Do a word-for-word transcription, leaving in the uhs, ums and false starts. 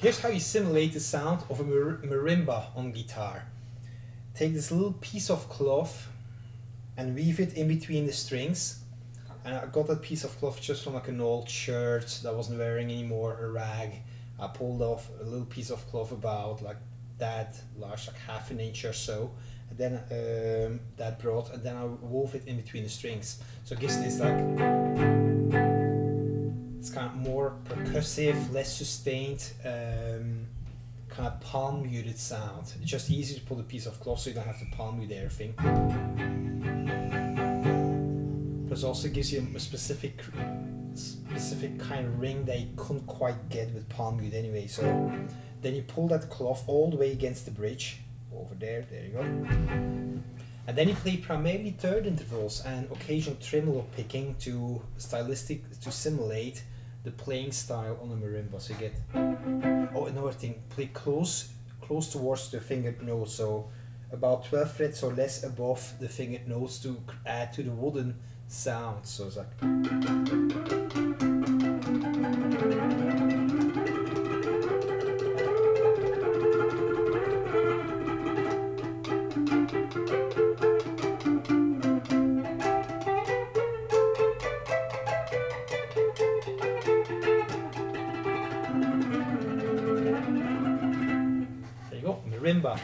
Here's how you simulate the sound of a mar marimba on guitar. Take this little piece of cloth and weave it in between the strings. And I got that piece of cloth just from like an old shirt that I wasn't wearing anymore, a rag. I pulled off a little piece of cloth about like that large, like half an inch or so. And then um, that brought, and then I wove it in between the strings. So it gives this like, it's kind of more percussive, less sustained, um, kind of palm muted sound. It's just easy to pull a piece of cloth so you don't have to palm mute everything. But it also gives you a specific, specific kind of ring that you couldn't quite get with palm mute anyway. So then you pull that cloth all the way against the bridge, over there, there you go. And then you play primarily third intervals and occasional tremolo picking to stylistic to simulate the playing style on the marimba. So you get, oh, another thing, play close close towards the fingered note, so about twelve frets or less above the fingered notes to add to the wooden sound. So it's like, there you go, marimba.